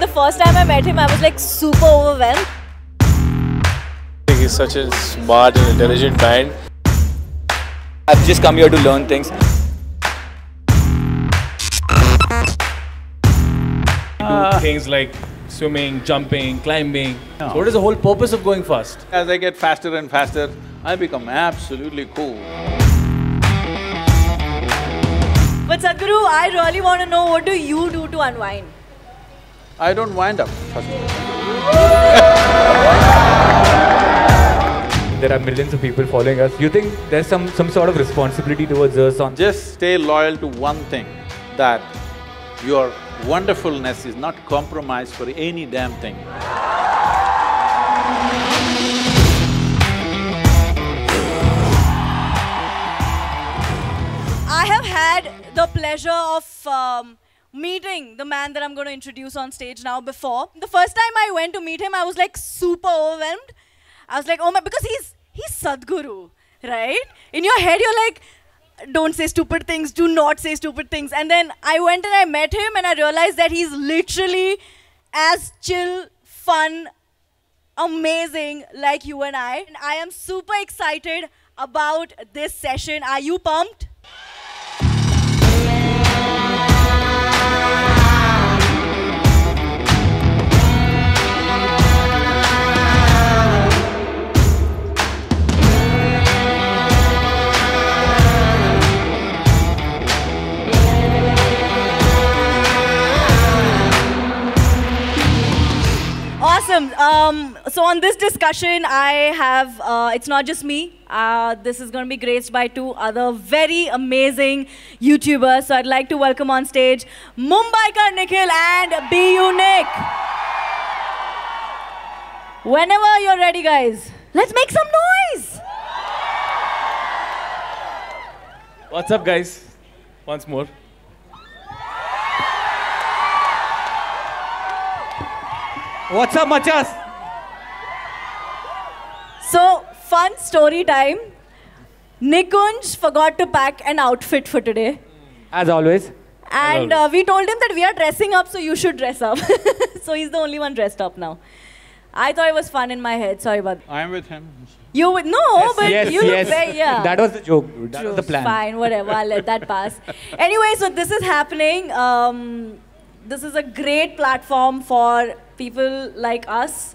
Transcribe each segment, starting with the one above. The first time I met him, I was like super overwhelmed. He's such a smart and intelligent man. I've just come here to learn things. Do things like swimming, jumping, climbing. So what is the whole purpose of going fast? As I get faster and faster, I become absolutely cool. But Sadhguru, I really want to know, what do you do to unwind? I don't wind up. There are millions of people following us. You think there's some sort of responsibility towards us on... Just stay loyal to one thing, that your wonderfulness is not compromised for any damn thing. I have had the pleasure of meeting the man that I'm going to introduce on stage now before. The first time I went to meet him, I was like super overwhelmed. I was like, oh my, because he's Sadhguru, right? In your head, you're like, don't say stupid things, do not say stupid things. And then I went and I met him and I realized that he's literally as chill, fun, amazing like you and I. And I am super excited about this session. Are you pumped? Awesome. So on this discussion, I have, it's not just me. This is going to be graced by two other very amazing YouTubers. So I'd like to welcome on stage Mumbiker Nikhil and BeYouNick. Whenever you're ready, guys, let's make some noise. What's up, guys? Once more. What's up, machas? So, fun story time. Nikunj forgot to pack an outfit for today. As always. And we told him that we are dressing up, so you should dress up. So he's the only one dressed up now. I thought it was fun in my head, sorry about that. I am with him. You with, no, yes, but yes, you yes. look very, yeah. That was the joke, that was the plan. Fine, whatever, I'll let that pass. Anyway, so this is happening. This is a great platform for people like us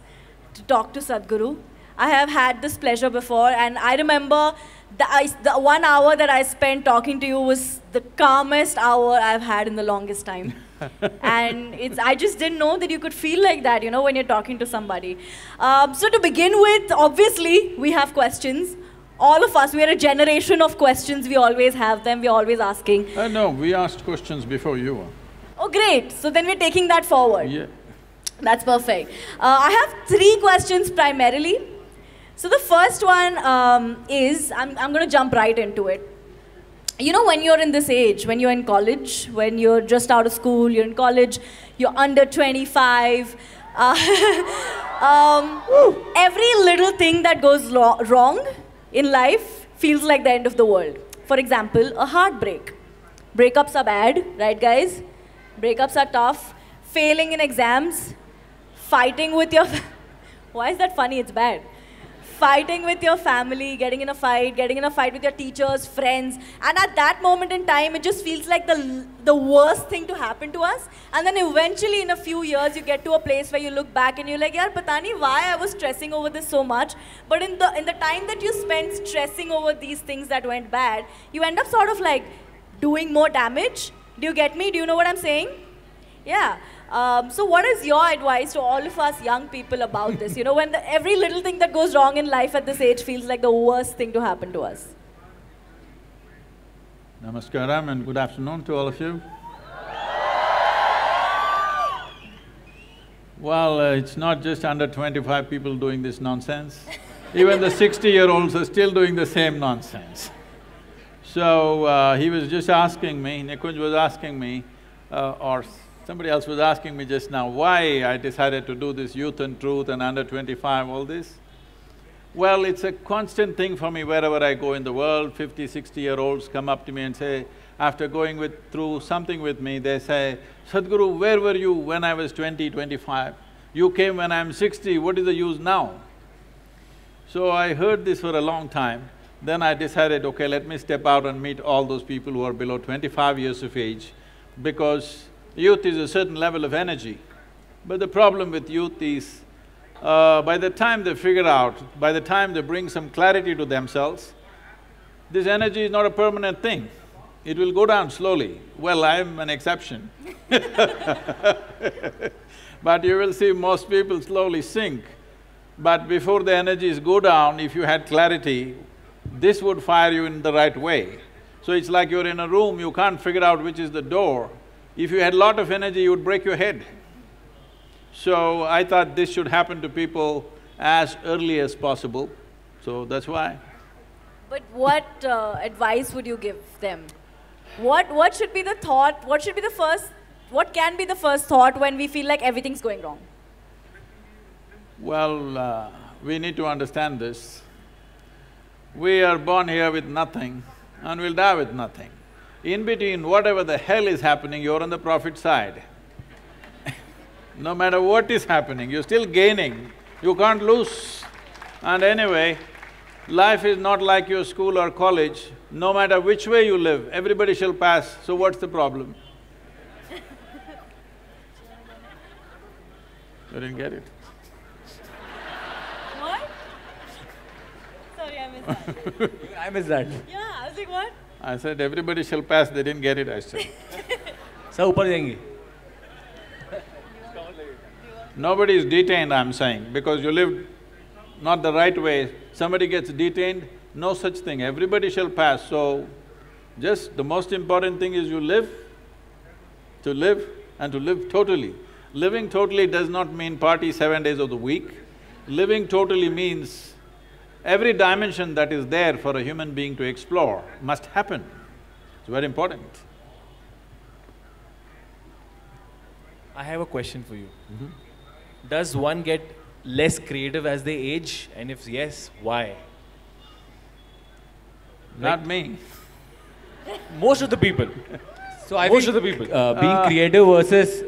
to talk to Sadhguru. I have had this pleasure before, and I remember the 1 hour that I spent talking to you was the calmest hour I've had in the longest time. And I just didn't know that you could feel like that, you know, when you're talking to somebody. So to begin with, obviously, we have questions. All of us, we are a generation of questions. We always have them. We're always asking. No, we asked questions before you were. Oh, great. So then we're taking that forward. Yeah. That's perfect. I have three questions primarily. So the first one is, I'm going to jump right into it. You know, when you're in this age, when you're in college, when you're just out of school, you're in college, you're under 25. Every little thing that goes wrong in life feels like the end of the world. For example, a heartbreak. Breakups are bad, right guys? Breakups are tough. Failing in exams, fighting with your... Why is that funny? It's bad. Fighting with your family, getting in a fight with your teachers, friends. And at that moment in time, it just feels like the worst thing to happen to us. And then eventually, in a few years, you get to a place where you look back and you're like, yaar, pata nahi why I was stressing over this so much. But in the time that you spent stressing over these things that went bad, you end up sort of like doing more damage. Do you get me? Do you know what I'm saying? Yeah. So what is your advice to all of us young people about this? You know, when every little thing that goes wrong in life at this age feels like the worst thing to happen to us. Namaskaram and good afternoon to all of you. Well, it's not just under 25 people doing this nonsense. Even the 60-year-olds are still doing the same nonsense. So, he was just asking me, Nikunj was asking me, or somebody else was asking me just now, why I decided to do this youth and truth and under 25, all this. Well, it's a constant thing for me wherever I go in the world. 50-, 60-year-olds come up to me and say, After going through something with me, they say, Sadhguru, where were you when I was 20, 25? You came when I'm 60, what is the use now? So I heard this for a long time, then I decided, okay, let me step out and meet all those people who are below 25 years of age, because youth is a certain level of energy. But the problem with youth is, by the time they figure out, by the time they bring some clarity to themselves, this energy is not a permanent thing. It will go down slowly. Well, I'm an exception but you will see most people slowly sink. But before the energies go down, if you had clarity, this would fire you in the right way. So it's like you're in a room, you can't figure out which is the door. If you had a lot of energy, you would break your head. So I thought this should happen to people as early as possible, so that's why. But what advice would you give them? What should be the thought, what should be the first… what can be the first thought when we feel like everything's going wrong? Well, we need to understand this. We are born here with nothing and we'll die with nothing. In between, whatever the hell is happening, you're on the profit side. No matter what is happening, you're still gaining, you can't lose. And anyway, life is not like your school or college. No matter which way you live, everybody shall pass, so what's the problem? You didn't get it. What? Sorry, I missed that. I missed that. Yeah, I was like, what? I said, everybody shall pass, they didn't get it, I said. So, upar jayenge. Nobody is detained, I'm saying, because you lived not the right way. Somebody gets detained, no such thing, everybody shall pass. So, just the most important thing is you live, to live and to live totally. Living totally does not mean party 7 days of the week. Living totally means every dimension that is there for a human being to explore must happen. It's very important. I have a question for you. Mm-hmm. Does one get less creative as they age, and if yes, why? Not me. Most of the people. So I most of the people. Being creative versus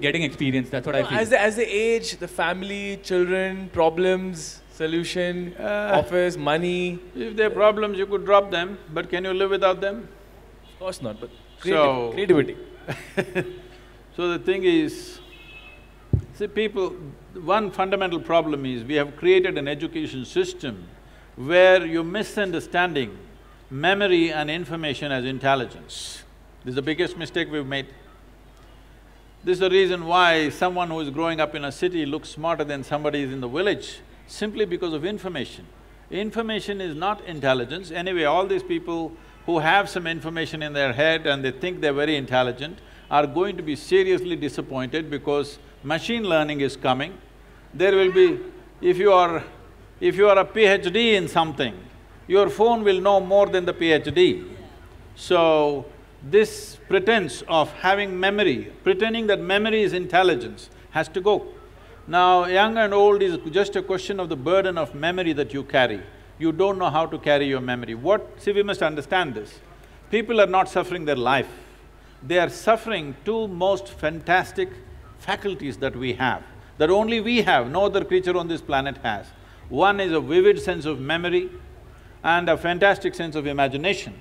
getting experience, that's what I feel. As they age, the family, children, problems, solution, office, money. If there are problems, you could drop them, but can you live without them? Of course not, but creativity. So the thing is, see, people… one fundamental problem is we have created an education system where you're misunderstanding memory and information as intelligence. This is the biggest mistake we've made. This is the reason why someone who is growing up in a city looks smarter than somebody who's in the village, simply because of information. Information is not intelligence. Anyway, all these people who have some information in their head and they think they're very intelligent are going to be seriously disappointed, because machine learning is coming. There will be… if you are a PhD in something, your phone will know more than the PhD. So, this pretense of having memory, pretending that memory is intelligence, has to go. Now, young and old is just a question of the burden of memory that you carry. You don't know how to carry your memory. See, we must understand this. People are not suffering their life. They are suffering two most fantastic faculties that we have, that only we have, no other creature on this planet has. One is a vivid sense of memory and a fantastic sense of imagination.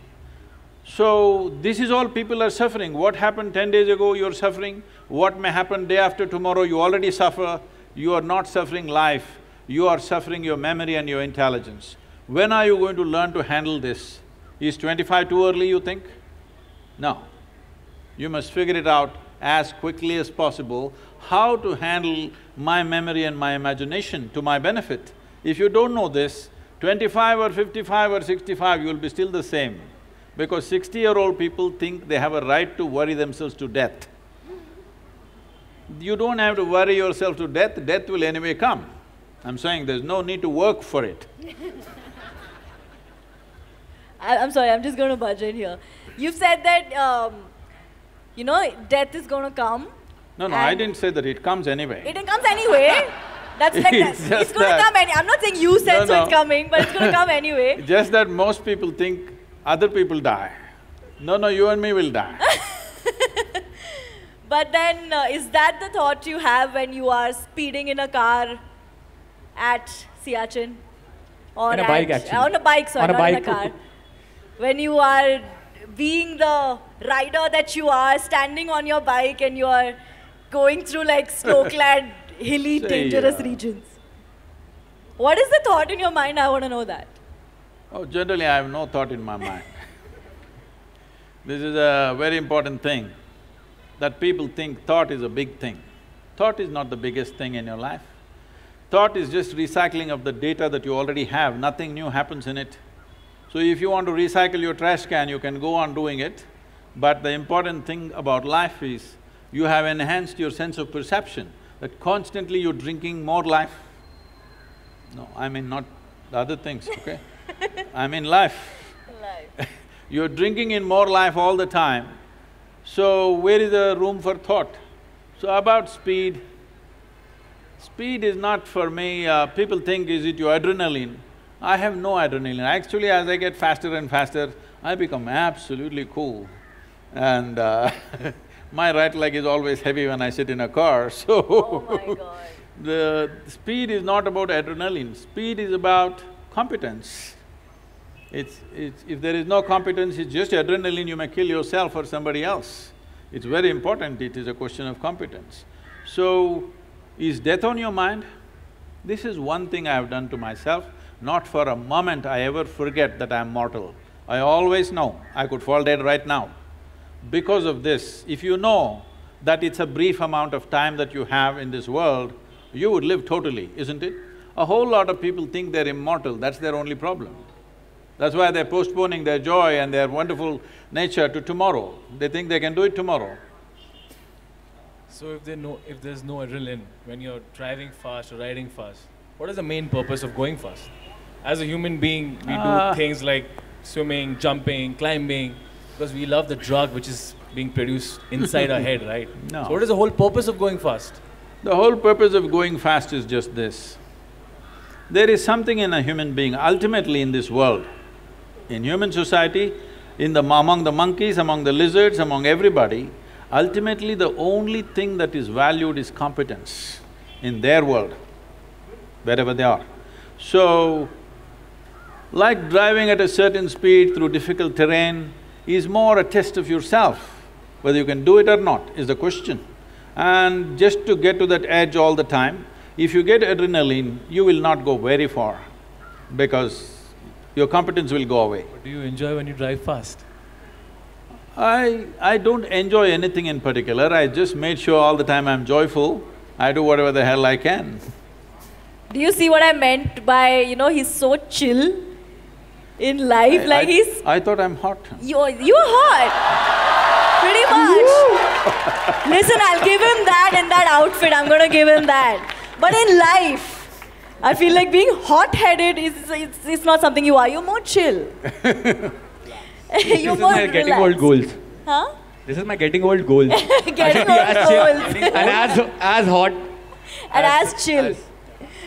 So, this is all people are suffering. What happened 10 days ago, you're suffering. What may happen day after tomorrow, you already suffer. You are not suffering life, you are suffering your memory and your intelligence. When are you going to learn to handle this? Is 25 too early, you think? No. You must figure it out as quickly as possible, how to handle my memory and my imagination to my benefit. If you don't know this, 25 or 55 or 65, you'll be still the same, because 60-year-old people think they have a right to worry themselves to death. You don't have to worry yourself to death, death will anyway come. I'm saying there's no need to work for it. I'm sorry, I'm just going to budge in here. You've said that, you know, death is going to come. No, no, I didn't say that, it comes anyway. It comes anyway. That's like that. It's going to come anyway. I'm not saying you said so it's coming, but it's going to come anyway. Just that most people think other people die. No, no, you and me will die. But then, is that the thought you have when you are speeding in a car at Siachen? Or on a bike, actually. On a bike, sorry, not in a car. When you are being the rider that you are, standing on your bike and you are going through like snow-clad, hilly, dangerous regions. What is the thought in your mind? I want to know that. Oh, generally I have no thought in my mind. This is a very important thing, that people think thought is a big thing. Thought is not the biggest thing in your life. Thought is just recycling of the data that you already have, nothing new happens in it. So if you want to recycle your trash can, you can go on doing it, but the important thing about life is you have enhanced your sense of perception, that constantly you're drinking more life. No, I mean not the other things, okay? I mean life. Life. You're drinking in more life all the time, so where is the room for thought? So about speed, speed is not for me, people think, is it your adrenaline? I have no adrenaline. Actually, as I get faster and faster, I become absolutely cool. And my right leg is always heavy when I sit in a car, so oh my God. The speed is not about adrenaline, speed is about competence. If there is no competence, it's just adrenaline, you may kill yourself or somebody else. It's very important, it is a question of competence. So, is death on your mind? This is one thing I have done to myself, not for a moment I ever forget that I am mortal. I always know I could fall dead right now. Because of this, if you know that it's a brief amount of time that you have in this world, you would live totally, isn't it? A whole lot of people think they're immortal, that's their only problem. That's why they're postponing their joy and their wonderful nature to tomorrow. They think they can do it tomorrow. So if there's no adrenaline when you're driving fast or riding fast, what is the main purpose of going fast? As a human being, we do things like swimming, jumping, climbing, because we love the drug which is being produced inside our head, right? No. So what is the whole purpose of going fast? The whole purpose of going fast is just this. There is something in a human being, ultimately in this world, in human society, among the monkeys, among the lizards, among everybody, ultimately the only thing that is valued is competence in their world, wherever they are. So, like driving at a certain speed through difficult terrain is more a test of yourself, whether you can do it or not is the question. And just to get to that edge all the time, if you get adrenaline, you will not go very far because your competence will go away. But do you enjoy when you drive fast? I don't enjoy anything in particular, I just made sure all the time I'm joyful, I do whatever the hell I can. Do you see what I meant by, you know, he's so chill in life, he's… I thought I'm hot. You're hot, pretty much. Listen, I'll give him that in that outfit, I'm gonna give him that. But in life, I feel like being hot-headed is not something you are, you're more chill. You're more relaxed. Getting old goals. Huh? This is my getting old goals. Getting old goals. And as hot. And as chill.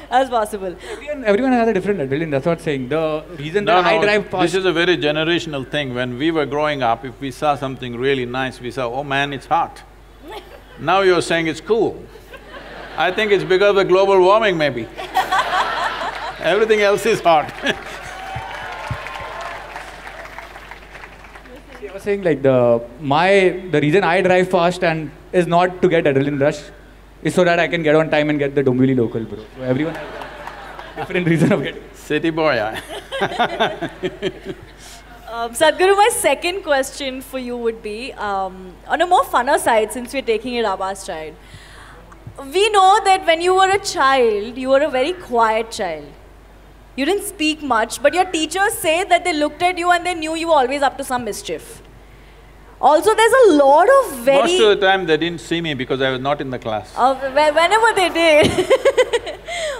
As possible. Everyone has a different adrenaline, that's what I'm saying. The reason that I drive fast… This is a very generational thing. When we were growing up, if we saw something really nice, we saw, oh man, it's hot. Now you're saying it's cool. I think it's because of global warming, maybe. Everything else is hot. See, I was saying like the reason I drive fast and is not to get adrenaline rush, is so that I can get on time and get the Dombivli local, bro. So everyone has a different reason of getting… City boy, Sadhguru, my second question for you would be, on a more funner side, since we're taking it our stride. We know that when you were a child, you were a very quiet child. You didn't speak much, but your teachers say that they looked at you and they knew you were always up to some mischief. Also, there's a lot of Most of the time they didn't see me because I was not in the class. Whenever they did.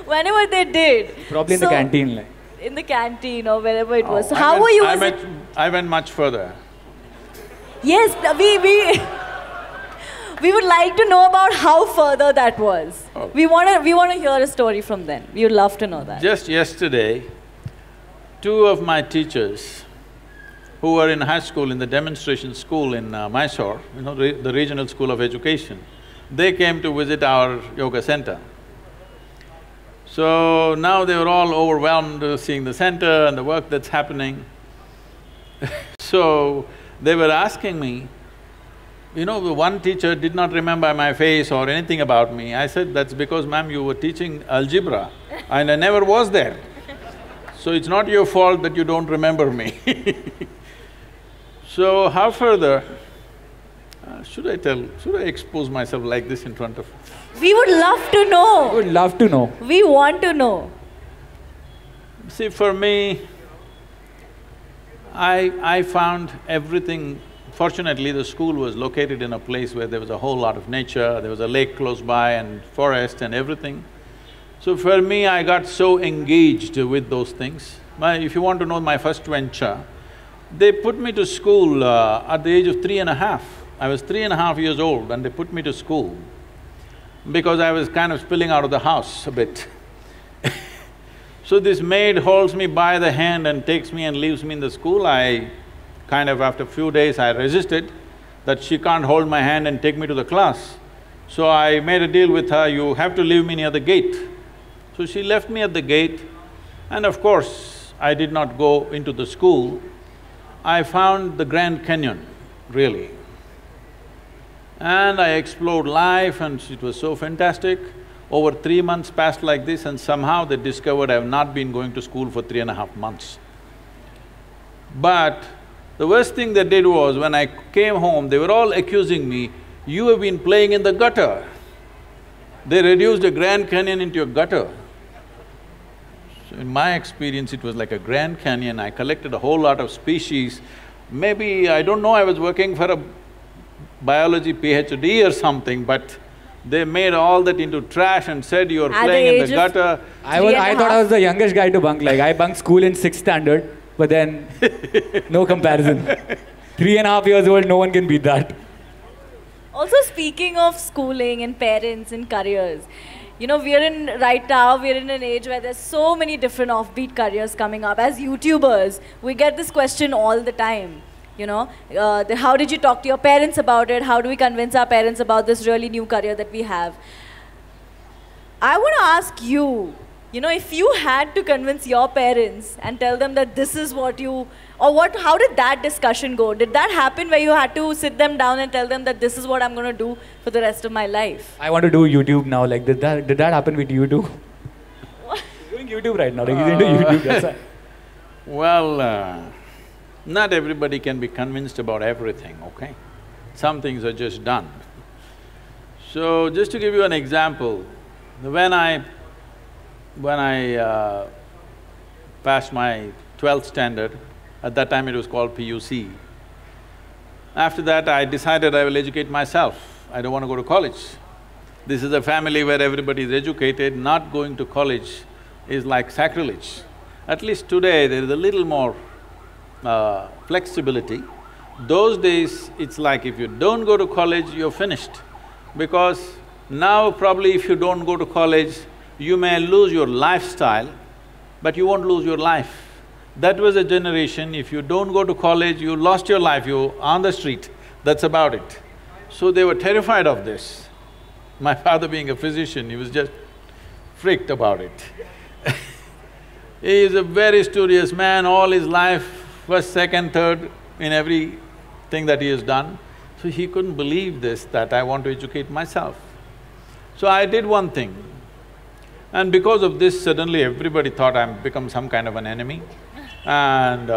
Whenever they did. Probably in the canteen. Like. In the canteen or wherever it was. So how were you? I went much further. Yes, we would like to know about how further that was. Oh. We want to hear a story from them. We would love to know that. Just yesterday, two of my teachers who were in high school, in the demonstration school in Mysore, you know, the Regional School of Education, they came to visit our yoga center. So now they were all overwhelmed seeing the center and the work that's happening. So they were asking me, you know, the one teacher did not remember my face or anything about me. I said, that's because, ma'am, you were teaching algebra and I never was there. So it's not your fault that you don't remember me. So how further… should I expose myself like this in front of… We would love to know. We would love to know. We want to know. See, for me, I found everything… Fortunately, the school was located in a place where there was a whole lot of nature, there was a lake close by and forest and everything. So for me, I got so engaged with those things. If you want to know my first venture, they put me to school at the age of 3.5. I was 3.5 years old and they put me to school because I was kind of spilling out of the house a bit. So this maid holds me by the hand and takes me and leaves me in the school. I kind of after a few days I resisted that she can't hold my hand and take me to the class. So I made a deal with her, you have to leave me near the gate. So she left me at the gate and of course I did not go into the school. I found the Grand Canyon, really. And I explored life and it was so fantastic. Over 3 months passed like this and somehow they discovered I have not been going to school for 3.5 months. But the worst thing they did was, when I came home, they were all accusing me, you have been playing in the gutter. They reduced a Grand Canyon into a gutter. So in my experience, it was like a Grand Canyon. I collected a whole lot of species. Maybe, I don't know, I was working for a biology PhD or something, but they made all that into trash and said, you are playing in the gutter. I thought I was the youngest guy to bunk, like I bunked school in 6th standard. But then, no comparison. 3.5 years old, no one can beat that. Also, speaking of schooling and parents and careers, you know, right now we're in an age where there's so many different offbeat careers coming up. As YouTubers, we get this question all the time, you know, how did you talk to your parents about it? How do we convince our parents about this really new career that we have? I want to ask you, you know, if you had to convince your parents and tell them that this is what you… how did that discussion go? Did that happen where you had to sit them down and tell them that this is what I'm going to do for the rest of my life? I want to do YouTube now, like did that happen with you too? You're doing YouTube right now, like he's into YouTube, that's why. Well, not everybody can be convinced about everything, okay? Some things are just done. So, just to give you an example, when I passed my 12th standard, at that time it was called PUC. After that, I decided I will educate myself. I don't want to go to college. This is a family where everybody is educated, not going to college is like sacrilege. At least today, there is a little more flexibility. Those days, it's like if you don't go to college, you're finished. Because now probably if you don't go to college, you may lose your lifestyle, but you won't lose your life. That was a generation, if you don't go to college, you lost your life, you're on the street, that's about it. So they were terrified of this. My father being a physician, he was just freaked about it. He is a very studious man, all his life, first, second, third, in everything that he has done. So he couldn't believe this, that I want to educate myself. So I did one thing. And because of this, suddenly everybody thought I've become some kind of an enemy and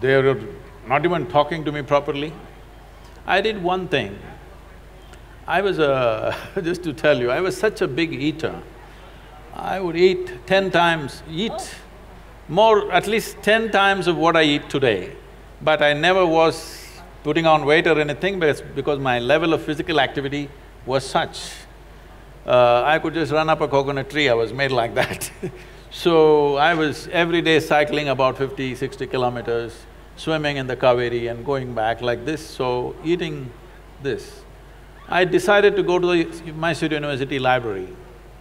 they were not even talking to me properly. I did one thing. I was a… just to tell you, I was such a big eater. I would eat 10 times of what I eat today. But I never was putting on weight or anything because my level of physical activity was such. I could just run up a coconut tree, I was made like that. So I was every day cycling about 50–60 kilometers, swimming in the Kaveri and going back like this, so eating this. I decided to go to the Mysore University library.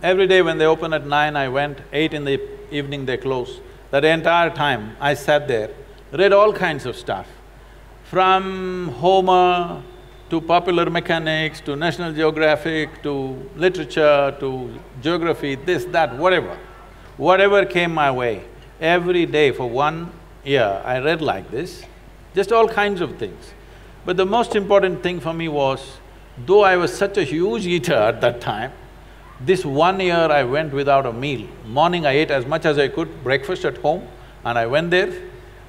Every day when they open at 9, I went, 8 in the evening they close. That entire time I sat there read all kinds of stuff, from Homer to popular mechanics to National Geographic to literature to geography, this, that, whatever. Whatever came my way, every day for 1 year I read like this, just all kinds of things. But the most important thing for me was, though I was such a huge eater at that time, this 1 year I went without a meal. Morning I ate as much as I could, breakfast at home, and I went there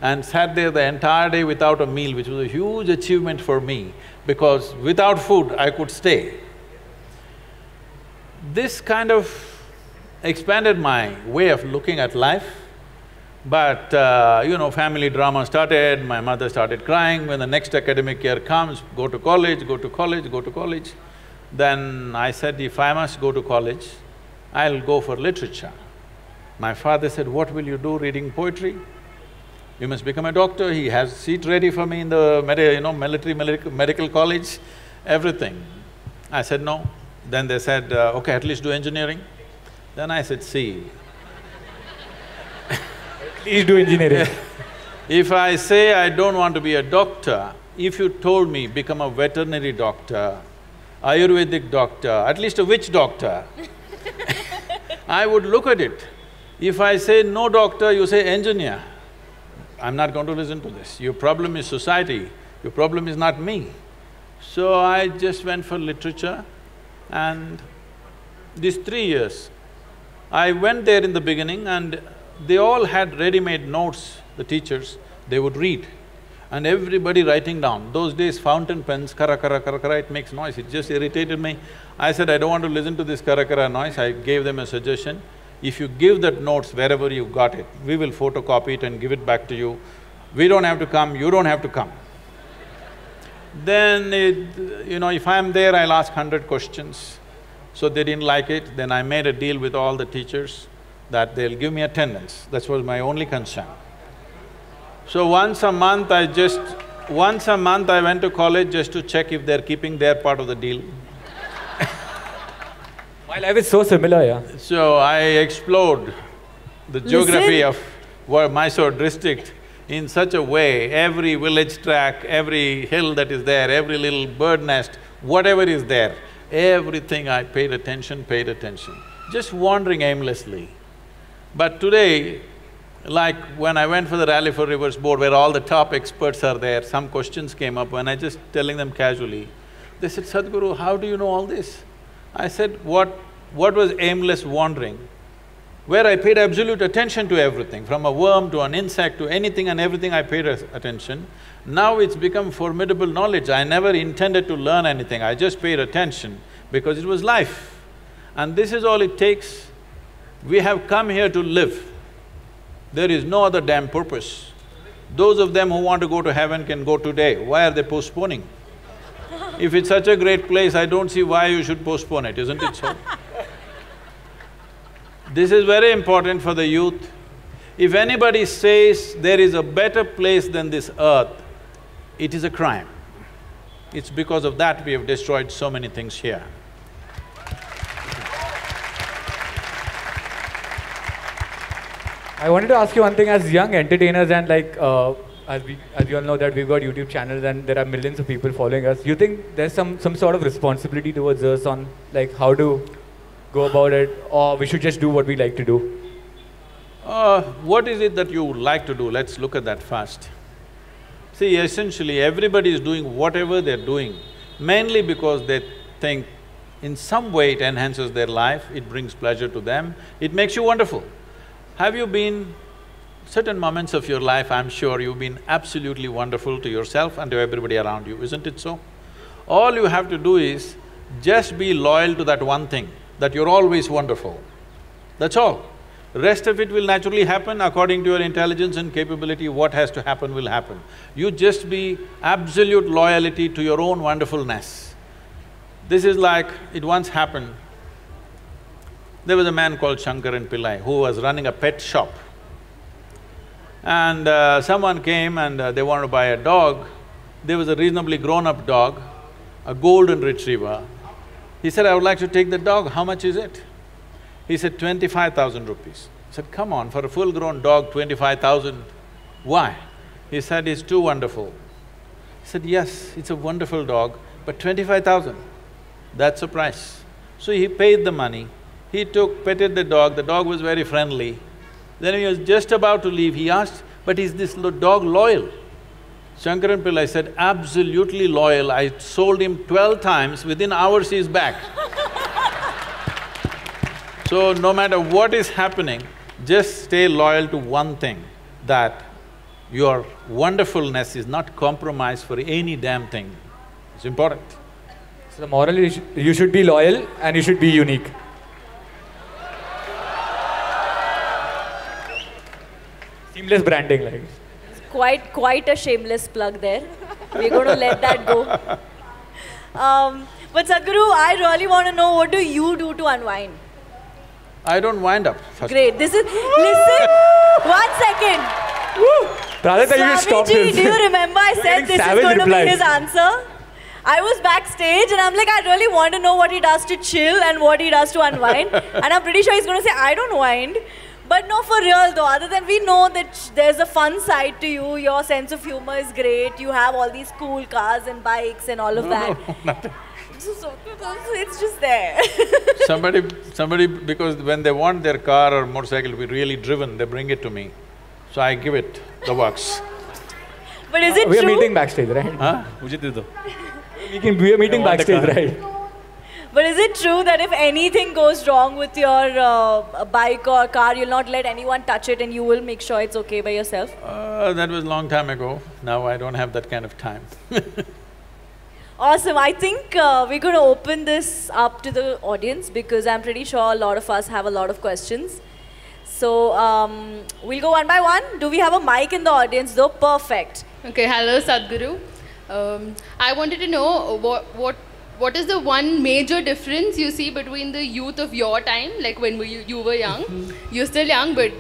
and sat there the entire day without a meal, which was a huge achievement for me, because without food I could stay. This kind of expanded my way of looking at life, but you know, family drama started, my mother started crying, when the next academic year comes, go to college, go to college, go to college. Then I said, if I must go to college, I'll go for literature. My father said, what will you do reading poetry? You must become a doctor, he has a seat ready for me in the military medical college, everything. I said, no. Then they said, okay, at least do engineering. Then I said, see… Please do engineering. If I say I don't want to be a doctor, if you told me become a veterinary doctor, Ayurvedic doctor, at least a witch doctor, I would look at it. If I say no doctor, you say engineer, I'm not going to listen to this. Your problem is society, your problem is not me. So I just went for literature, and these 3 years, I went there in the beginning and they all had ready-made notes, the teachers, they would read. And everybody writing down. Those days fountain pens, kara kara kara kara, it makes noise, it just irritated me. I said, I don't want to listen to this kara kara noise, I gave them a suggestion. If you give that notes wherever you got it, we will photocopy it and give it back to you. We don't have to come, you don't have to come. Then it… you know, if I'm there, I'll ask 100 questions. So they didn't like it, then I made a deal with all the teachers that they'll give me attendance. That was my only concern. So once a month I went to college just to check if they're keeping their part of the deal. My life is so similar, yeah. So I explored the geography of Mysore district in such a way, every village track, every hill that is there, every little bird nest, whatever is there, everything I paid attention, just wandering aimlessly. But today, like when I went for the Rally for Rivers board where all the top experts are there, some questions came up when I just telling them casually, they said, Sadhguru, how do you know all this? I said, what was aimless wandering, where I paid absolute attention to everything, from a worm to an insect to anything and everything I paid attention. Now it's become formidable knowledge. I never intended to learn anything, I just paid attention because it was life. And this is all it takes. We have come here to live. There is no other damn purpose. Those of them who want to go to heaven can go today, why are they postponing? If it's such a great place, I don't see why you should postpone it, isn't it so? This is very important for the youth. If anybody says there is a better place than this earth, it is a crime. It's because of that we have destroyed so many things here. I wanted to ask you one thing, as young entertainers and like, as you all know that we've got YouTube channels and there are millions of people following us, do you think there's some sort of responsibility towards us on like how to go about it, or we should just do what we like to do? What is it that you like to do? Let's look at that first. See, essentially everybody is doing whatever they're doing, mainly because they think in some way it enhances their life, it brings pleasure to them, it makes you wonderful. Have you been… certain moments of your life, I'm sure you've been absolutely wonderful to yourself and to everybody around you, isn't it so? All you have to do is just be loyal to that one thing, that you're always wonderful. That's all. Rest of it will naturally happen according to your intelligence and capability, what has to happen will happen. You just be absolute loyalty to your own wonderfulness. This is like… it once happened, there was a man called Shankaran Pillai who was running a pet shop. And someone came and they wanted to buy a dog. There was a reasonably grown-up dog, a golden retriever. He said, I would like to take the dog, how much is it? He said, 25,000 rupees. I said, come on, for a full-grown dog, 25,000, why? He said, "It's too wonderful." I said, "Yes, it's a wonderful dog, but 25,000, that's the price." So he paid the money, he petted the dog was very friendly. Then he was just about to leave, he asked, "But is this dog loyal?" Shankaran Pillai said, "Absolutely loyal, I sold him 12 times, within hours he's back." So no matter what is happening, just stay loyal to one thing, that your wonderfulness is not compromised for any damn thing. It's important. So the moral is, you should be loyal and you should be unique. Seamless branding like. It's quite a shameless plug there. We're going to let that go. But Sadhguru, I really want to know, what do you do to unwind? I don't wind up. Great. This is… Listen, 1 second. Woo. Radha, you stop this. Swamiji, do you remember I said this is going to be his answer? I was backstage and I'm like, I really want to know what he does to chill and what he does to unwind. And I'm pretty sure he's going to say, I don't wind. But no, for real though, other than we know that there's a fun side to you, your sense of humor is great, you have all these cool cars and bikes and all of that. No, nothing. It's just there. somebody, because when they want their car or motorcycle to be really driven, they bring it to me. So I give it the works. But is it true? We are meeting backstage, right? Huh? We are meeting backstage, right? But is it true that if anything goes wrong with your bike or car, you'll not let anyone touch it and you will make sure it's okay by yourself? That was a long time ago. Now I don't have that kind of time. Awesome. I think we're going to open this up to the audience because I'm pretty sure a lot of us have a lot of questions. So, we'll go one by one. Do we have a mic in the audience though? Perfect. Okay. Hello, Sadhguru. I wanted to know what is the one major difference you see between the youth of your time, like when you were young, you're still young but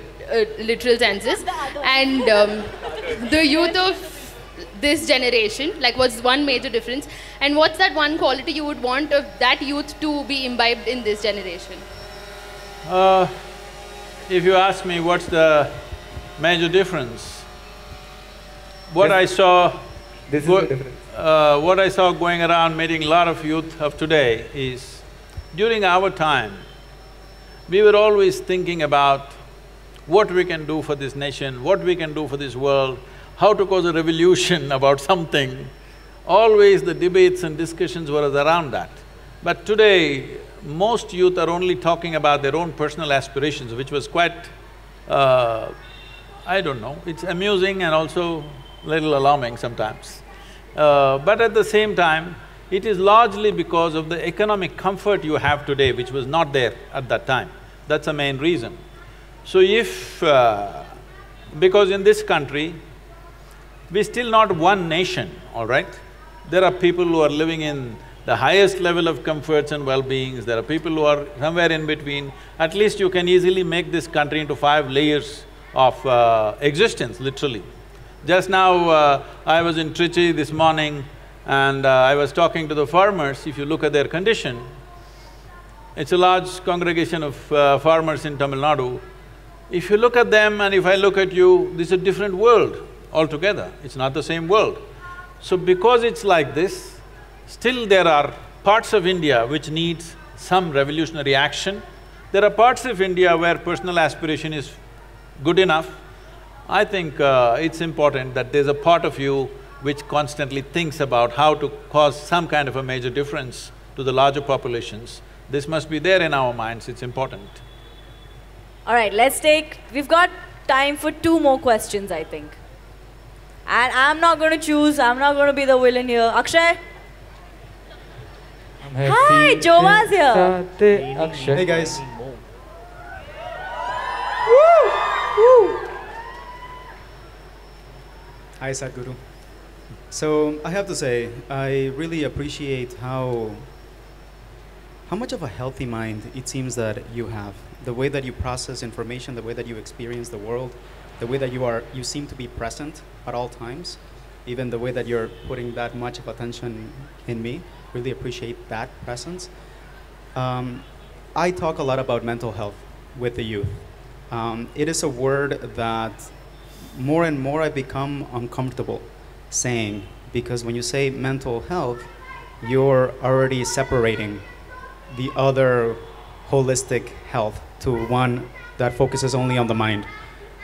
literal senses, and the youth of this generation, like what's one major difference and what's that one quality you would want of that youth to be imbibed in this generation? If you ask me what's the major difference, what I saw going around meeting a lot of youth of today is, during our time, we were always thinking about what we can do for this nation, what we can do for this world, how to cause a revolution about something. Always the debates and discussions were around that. But today, most youth are only talking about their own personal aspirations, which was quite… I don't know, it's amusing and also a little alarming sometimes. But at the same time, it is largely because of the economic comfort you have today, which was not there at that time. That's the main reason. So if… because in this country, we're still not one nation, all right? There are people who are living in the highest level of comforts and well-beings, there are people who are somewhere in between. At least you can easily make this country into 5 layers of existence, literally. Just now, I was in Trichy this morning and I was talking to the farmers. If you look at their condition, it's a large congregation of farmers in Tamil Nadu. If you look at them and if I look at you, this is a different world altogether. It's not the same world. So because it's like this, still there are parts of India which needs some revolutionary action. There are parts of India where personal aspiration is good enough. I think it's important that there's a part of you which constantly thinks about how to cause some kind of a major difference to the larger populations. This must be there in our minds, it's important. All right, let's take… we've got time for 2 more questions, I think. And I'm not going to choose, I'm not going to be the villain here. Akshay? Hi, Jova's here. Akshay. Hey guys. Woo! Woo! Hi Sadhguru. So, I have to say, I really appreciate how much of a healthy mind it seems that you have. The way that you process information, the way that you experience the world, the way that you seem to be present at all times, even the way that you're putting that much of attention in me, really appreciate that presence. I talk a lot about mental health with the youth. It is a word that more and more I become uncomfortable saying, because when you say mental health, you're already separating the other holistic health to one that focuses only on the mind,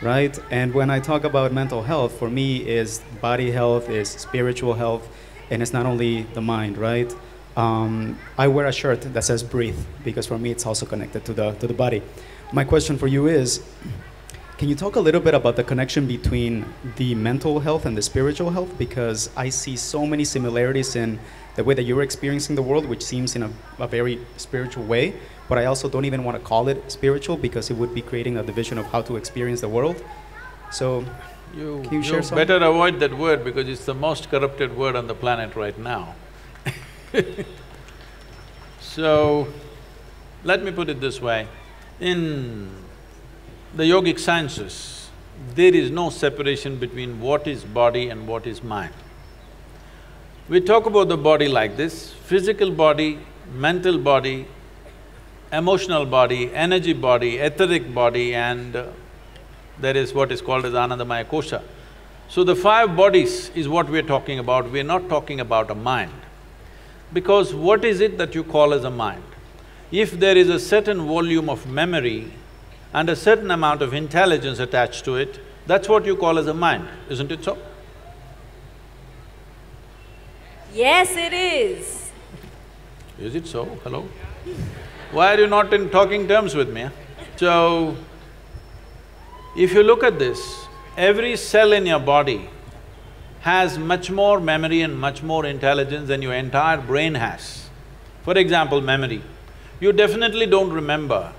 right? And when I talk about mental health, for me is body health, is spiritual health, and it's not only the mind, right? I wear a shirt that says breathe, because for me it's also connected to the body. My question for you is, can you talk a little bit about the connection between the mental health and the spiritual health? Because I see so many similarities in the way that you're experiencing the world, which seems in a very spiritual way, but I also don't even want to call it spiritual because it would be creating a division of how to experience the world. So, can you share something? You better avoid that word because it's the most corrupted word on the planet right now. So, let me put it this way. In the yogic sciences, there is no separation between what is body and what is mind. We talk about the body like this: physical body, mental body, emotional body, energy body, etheric body, and there is what is called as Anandamaya Kosha. So the five bodies is what we're talking about. We're not talking about a mind. Because what is it that you call as a mind? If there is a certain volume of memory and a certain amount of intelligence attached to it, that's what you call as a mind, isn't it so? Yes, it is. Is it so? Hello? Why are you not in talking terms with me, huh? So, if you look at this, every cell in your body has much more memory and much more intelligence than your entire brain has. For example, memory. You definitely don't remember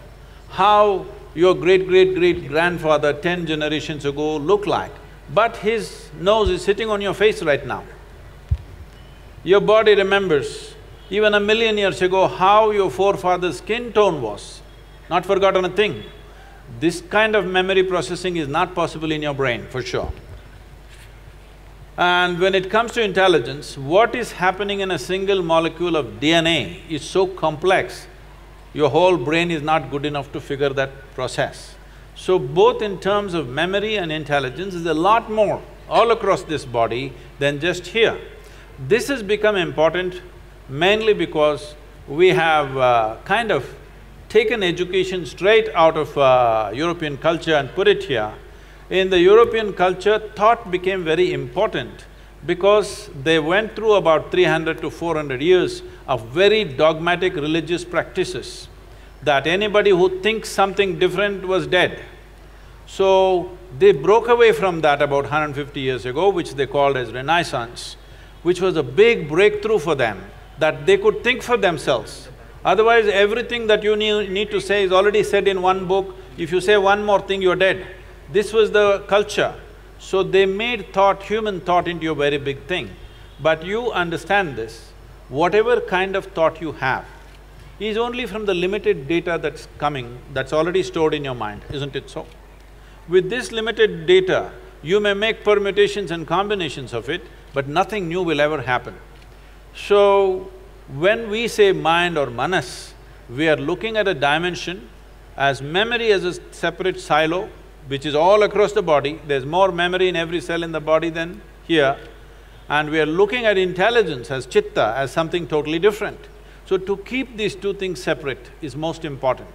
how your great-great-great-grandfather 10 generations ago looked like, but his nose is sitting on your face right now. Your body remembers even 1 million years ago how your forefather's skin tone was, not forgotten a thing. This kind of memory processing is not possible in your brain, for sure. And when it comes to intelligence, what is happening in a single molecule of DNA is so complex, your whole brain is not good enough to figure that process. So both in terms of memory and intelligence is a lot more all across this body than just here. This has become important mainly because we have kind of taken education straight out of European culture and put it here. In the European culture, thought became very important because they went through about 300 to 400 years of very dogmatic religious practices, that anybody who thinks something different was dead. So they broke away from that about 150 years ago, which they called as Renaissance, which was a big breakthrough for them, that they could think for themselves. Otherwise, everything that you need to say is already said in one book. If you say one more thing, you're dead. This was the culture. So they made thought, human thought, into a very big thing. But you understand this, whatever kind of thought you have is only from the limited data that's coming, that's already stored in your mind, isn't it so? With this limited data, you may make permutations and combinations of it, but nothing new will ever happen. So, when we say mind or manas, we are looking at a dimension as memory as a separate silo, which is all across the body. There's more memory in every cell in the body than here. And we are looking at intelligence as chitta, as something totally different. So to keep these two things separate is most important.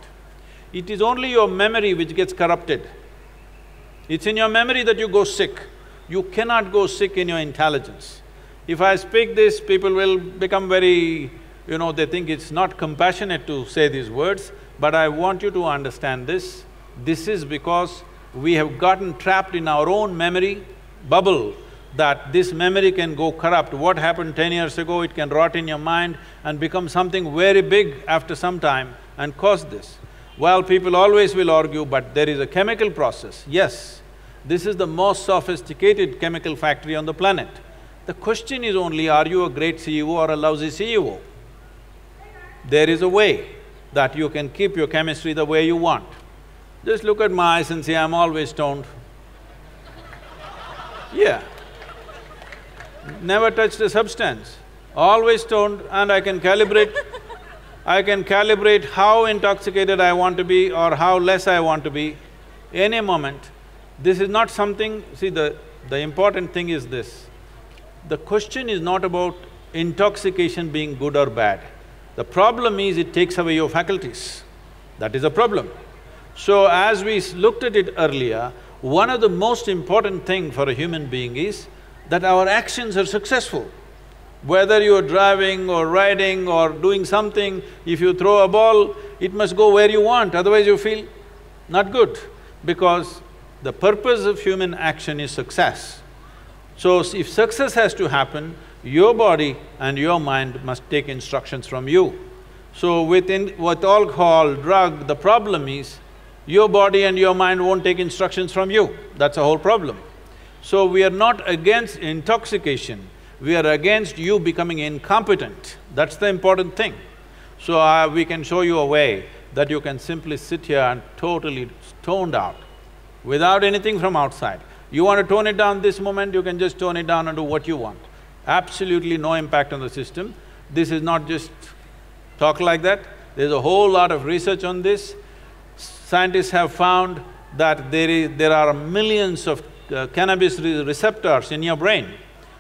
It is only your memory which gets corrupted. It's in your memory that you go sick. You cannot go sick in your intelligence. If I speak this, people will become very… you know, they think it's not compassionate to say these words, but I want you to understand this. This is because we have gotten trapped in our own memory bubble, that this memory can go corrupt. What happened 10 years ago, it can rot in your mind and become something very big after some time and cause this. Well, people always will argue, but there is a chemical process. Yes, this is the most sophisticated chemical factory on the planet. The question is only, are you a great CEO or a lousy CEO? There is a way that you can keep your chemistry the way you want. Just look at my eyes and see, I'm always stoned. Yeah. Never touched a substance, always stoned, and I can calibrate how intoxicated I want to be or how less I want to be. Any moment, This is not something… See, the important thing is this, the question is not about intoxication being good or bad. The problem is it takes away your faculties. That is a problem. So as we looked at it earlier, one of the most important thing for a human being is that our actions are successful. Whether you are driving or riding or doing something, if you throw a ball, it must go where you want, otherwise you feel not good, because the purpose of human action is success. So if success has to happen, your body and your mind must take instructions from you. So with alcohol, drug, the problem is your body and your mind won't take instructions from you, that's a whole problem. So we are not against intoxication, we are against you becoming incompetent, that's the important thing. So we can show you a way that you can simply sit here and totally stoned out, without anything from outside. You want to tone it down this moment, you can just tone it down and do what you want. Absolutely no impact on the system. This is not just talk like that, there's a whole lot of research on this. Scientists have found that there are millions of cannabis receptors in your brain.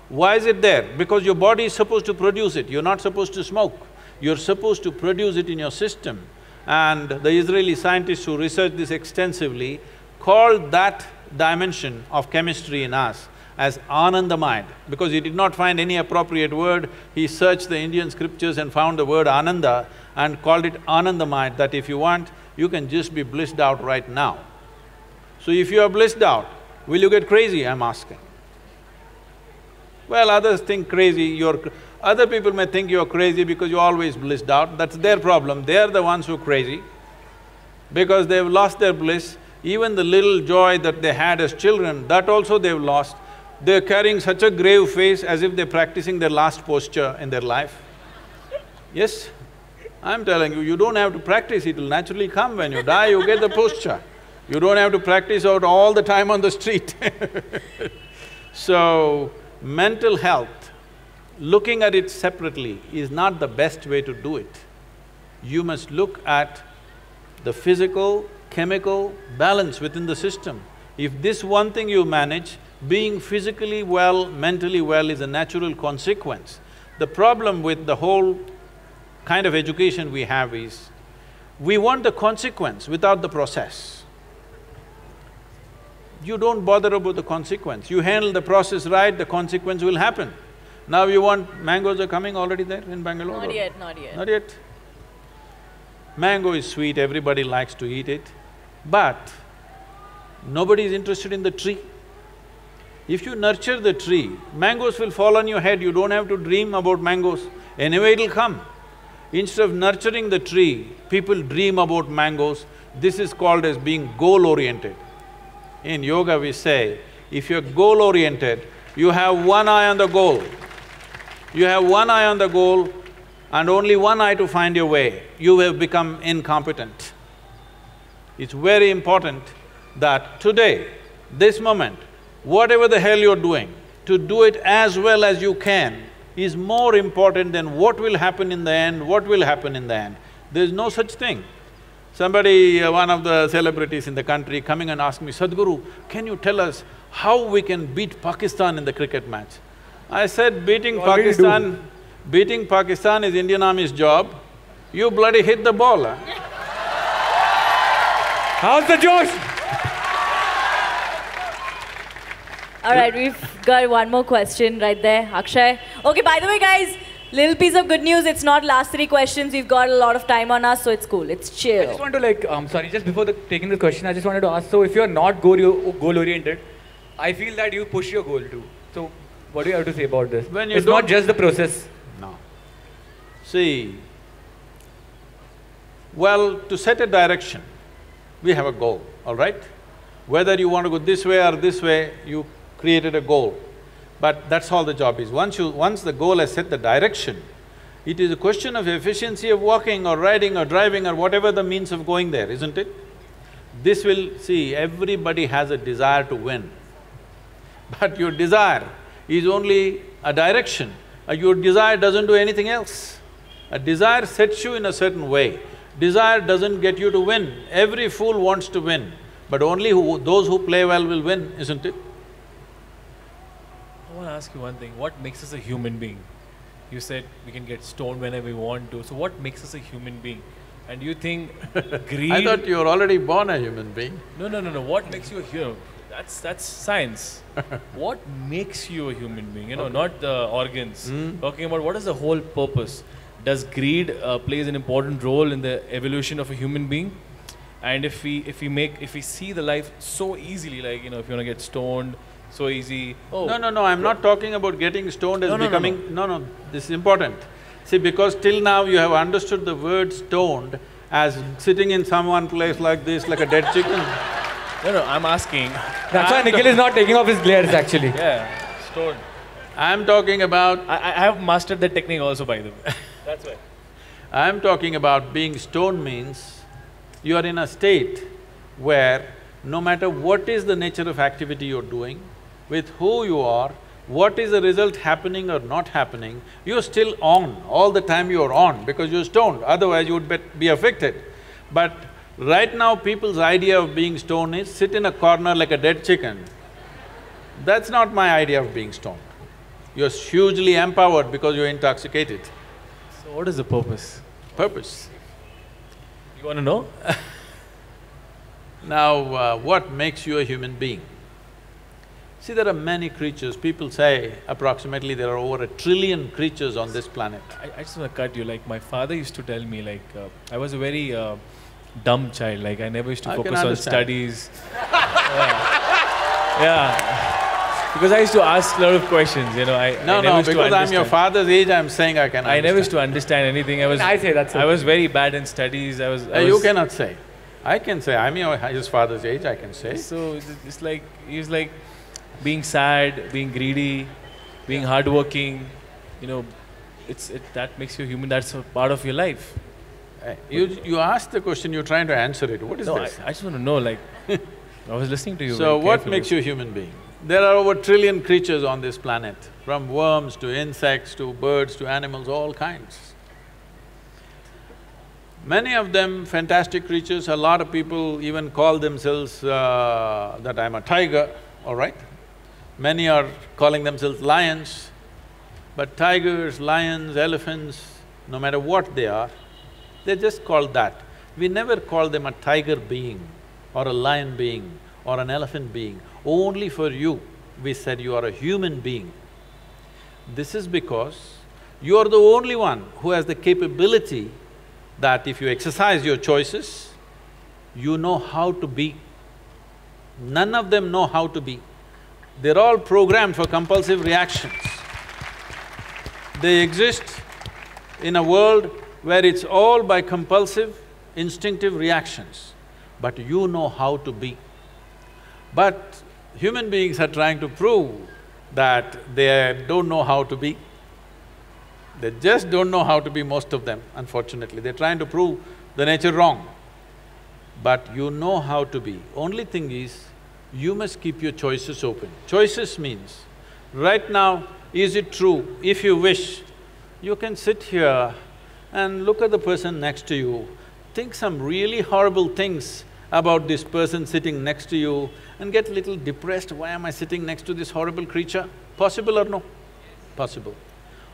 Why is it there? Because your body is supposed to produce it, you're not supposed to smoke. You're supposed to produce it in your system. And the Israeli scientists who researched this extensively called that dimension of chemistry in us as Anandamaya, because he did not find any appropriate word, he searched the Indian scriptures and found the word Ananda and called it Anandamaya, that if you want, you can just be blissed out right now. So if you are blissed out, will you get crazy, I'm asking? Well, others think crazy, other people may think you're crazy because you're always blissed out, that's their problem, they're the ones who are crazy. Because they've lost their bliss, even the little joy that they had as children, that also they've lost. They're carrying such a grave face as if they're practicing their last posture in their life. Yes? I'm telling you, you don't have to practice, it will naturally come. When you die, you get the posture. You don't have to practice out all the time on the street. So, mental health, looking at it separately is not the best way to do it. You must look at the physical, chemical balance within the system. If this one thing you manage, being physically well, mentally well is a natural consequence. The problem with the whole kind of education we have is, we want the consequence without the process. You don't bother about the consequence, you handle the process right, the consequence will happen. Now you want… mangoes are coming already there in Bangalore? Not yet, not yet. Not yet. Mango is sweet, everybody likes to eat it, but nobody is interested in the tree. If you nurture the tree, mangoes will fall on your head, you don't have to dream about mangoes, anyway it'll come. Instead of nurturing the tree, people dream about mangoes. This is called as being goal-oriented. In yoga we say, if you're goal-oriented, you have one eye on the goal. You have one eye on the goal and only one eye to find your way, you have become incompetent. It's very important that today, this moment, whatever the hell you're doing, to do it as well as you can is more important than what will happen in the end, There's no such thing. Somebody, one of the celebrities in the country coming and asking me, Sadhguru, can you tell us how we can beat Pakistan in the cricket match? I said, beating Pakistan is Indian Army's job, you bloody hit the ball, huh? How's the josh? Alright, we've got one more question right there, Akshay. Okay, by the way guys, little piece of good news, it's not last three questions, we've got a lot of time on us, so it's cool, it's chill. I just want to like, sorry, just before taking the question, I just wanted to ask, so if you're not goal-oriented, I feel that you push your goal too. So, what do you have to say about this? It's not just the process. No. See, well, to set a direction, we have a goal, alright? Whether you want to go this way or this way, you created a goal, but that's all the job is. Once the goal has set the direction, it is a question of efficiency of walking or riding or driving or whatever the means of going there, isn't it? This will… see, everybody has a desire to win, but your desire is only a direction, your desire doesn't do anything else. A desire sets you in a certain way, desire doesn't get you to win, every fool wants to win. But only those who play well will win, isn't it? I want to ask you one thing. What makes us a human being? You said we can get stoned whenever we want to. So what makes us a human being? And you think greed… I thought you were already born a human being. No. What makes you a human? That's science. What makes you a human being? You know, not the organs. Talking about what is the whole purpose? Does greed plays an important role in the evolution of a human being? And if we see the life so easily, like, you know, if you want to get stoned, so easy. Oh. No, I'm not talking about getting stoned as becoming… No, this is important. See, because till now you have understood the word stoned as sitting in some one place like this, like a dead chicken. No, I'm asking… That's why Nikhil is not taking off his glares actually. Yeah, stoned. I'm talking about… I have mastered that technique also, by the way. That's why. I'm talking about being stoned means you are in a state where no matter what is the nature of activity you're doing, with who you are, what is the result happening or not happening, you're still on, all the time you're on because you're stoned, otherwise you would be affected. But right now people's idea of being stoned is sit in a corner like a dead chicken. That's not my idea of being stoned. You're hugely empowered because you're intoxicated. So what is the purpose? Purpose. You want to know? Now, what makes you a human being? See, there are many creatures. People say approximately there are over 1 trillion creatures on this planet. I just want to cut you. Like, my father used to tell me, like, I was a very dumb child. Like, I never used to focus on studies. Yeah. Because I used to ask a lot of questions, you know. Because I'm your father's age, I'm saying I can understand. I never used to understand anything. I say that's it. I was very bad in studies. You cannot say. I can say. I'm his father's age, I can say. So, it's like, he's like… being sad, being greedy, being hardworking, you know, that makes you human, that's a part of your life. You asked the question, you're trying to answer it, what is this? I just want to know, like, I was listening to you. So what makes you a human being? There are over 1 trillion creatures on this planet, from worms to insects to birds to animals, all kinds. Many of them fantastic creatures, a lot of people even call themselves that I'm a tiger, all right? Many are calling themselves lions, but tigers, lions, elephants, no matter what they are, they're just called that. We never call them a tiger being or a lion being or an elephant being. Only for you, we said you are a human being. This is because you are the only one who has the capability that if you exercise your choices, you know how to be. None of them know how to be. They're all programmed for compulsive reactions. They exist in a world where it's all by compulsive, instinctive reactions, but you know how to be. But human beings are trying to prove that they don't know how to be. They just don't know how to be, most of them, unfortunately. They're trying to prove the nature wrong. But you know how to be. Only thing is, you must keep your choices open. Choices means, right now, is it true? If you wish, you can sit here and look at the person next to you, think some really horrible things about this person sitting next to you and get a little depressed, why am I sitting next to this horrible creature? Possible or no? Possible.